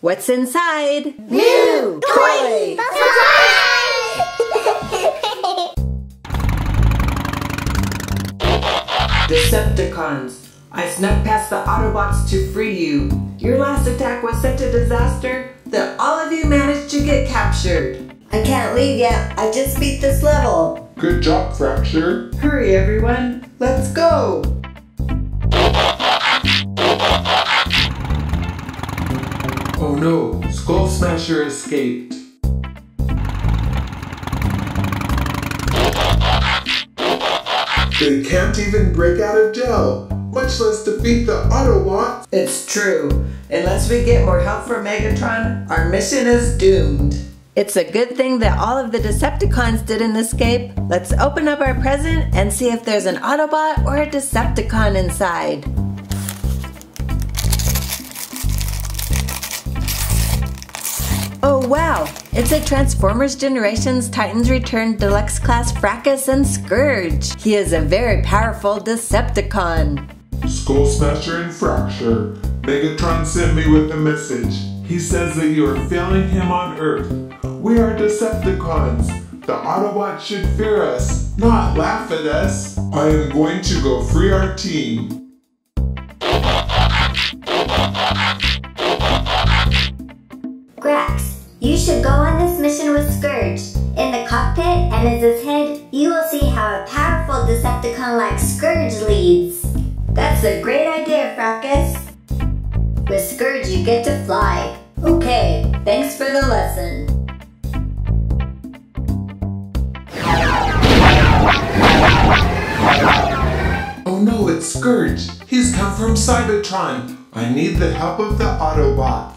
What's inside? New Toy Surprise! Decepticons, I snuck past the Autobots to free you. Your last attack was such a disaster that all of you managed to get captured. I can't leave yet. I just beat this level. Good job, Fracture. Hurry, everyone. Let's go. Oh no, Skull Smasher escaped. They can't even break out of jail, much less defeat the Autobots. It's true. Unless we get more help from Megatron, our mission is doomed. It's a good thing that all of the Decepticons didn't escape. Let's open up our present and see if there's an Autobot or a Decepticon inside. Oh wow, it's a Transformers Generations Titans Return Deluxe Class Fracas and Scourge. He is a very powerful Decepticon. Skull Smasher and Fracture, Megatron sent me with a message. He says that you are failing him on Earth. We are Decepticons. The Autobots should fear us, not laugh at us. I am going to go free our team. You should go on this mission with Scourge. In the cockpit and as his head, you will see how a powerful Decepticon like Scourge leads. That's a great idea, Fracas. With Scourge, you get to fly. Okay, thanks for the lesson. Oh no, it's Scourge. He's come from Cybertron. I need the help of the Autobots.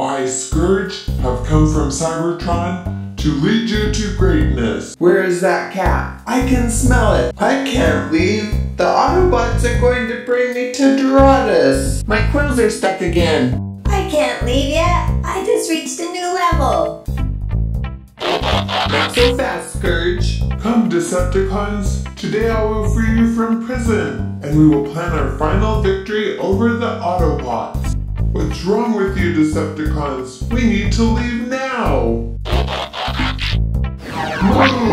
I, Scourge, have come from Cybertron to lead you to greatness. Where is that cat? I can smell it. I can't leave. The Autobots are going to bring me to Doradus. My quills are stuck again. I can't leave yet. I just reached a new level. Not so fast, Scourge. Come, Decepticons. Today I will free you from prison, and we will plan our final victory over the Autobots. What's wrong with you, Decepticons? We need to leave now! Move!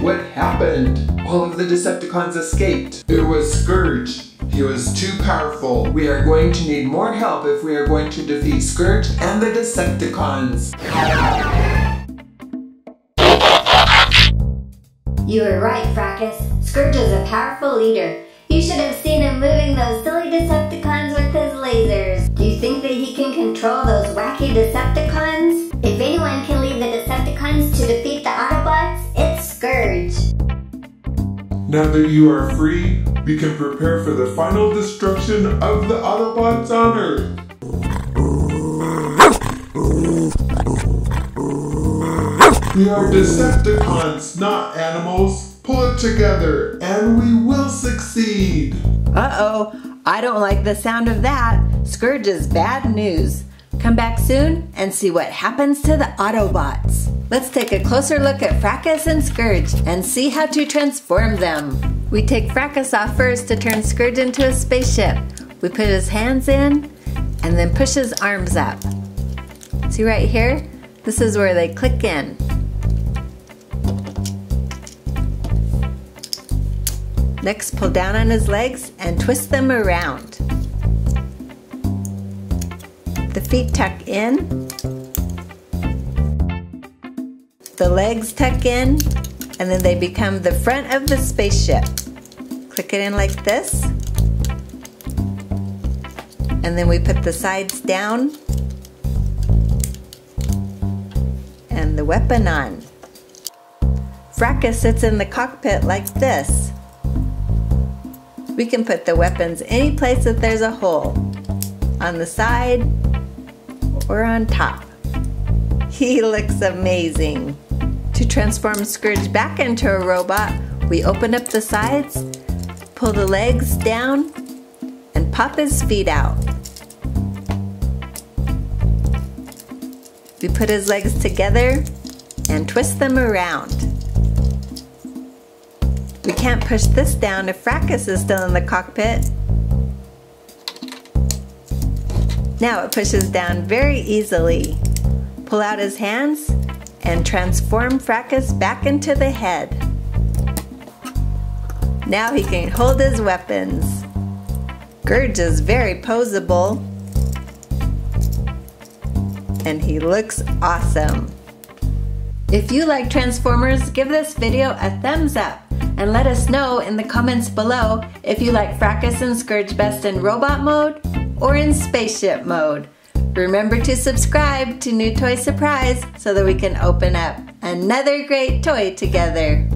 What happened? All of the Decepticons escaped. It was Scourge. He was too powerful. We are going to need more help if we are going to defeat Scourge and the Decepticons. You were right, Fracas. Scourge is a powerful leader. You should have seen him moving those silly Decepticons with his lasers. Do you think that he can control those wacky Decepticons? If anyone can lead the Decepticons to defeat the Autobots, it's Scourge. Now that you are free, we can prepare for the final destruction of the Autobots on Earth. We are Decepticons, not animals. Pull it together, and we will succeed. Uh-oh, I don't like the sound of that. Scourge is bad news. Come back soon and see what happens to the Autobots. Let's take a closer look at Fracas and Scourge and see how to transform them. We take Fracas off first to turn Scourge into a spaceship. We put his hands in and then push his arms up. See right here? This is where they click in. Next, pull down on his legs and twist them around. The feet tuck in. The legs tuck in, and then they become the front of the spaceship. Click it in like this. And then we put the sides down. And the weapon on. Fracas sits in the cockpit like this. We can put the weapons any place that there's a hole, on the side or on top. He looks amazing. To transform Scourge back into a robot, we open up the sides, pull the legs down, and pop his feet out. We put his legs together and twist them around. We can't push this down if Fracas is still in the cockpit. Now it pushes down very easily. Pull out his hands and transform Fracas back into the head. Now he can hold his weapons. Scourge is very poseable. And he looks awesome. If you like Transformers, give this video a thumbs up and let us know in the comments below if you like Fracas and Scourge best in robot mode or in spaceship mode. Remember to subscribe to New Toy Surprise so that we can open up another great toy together.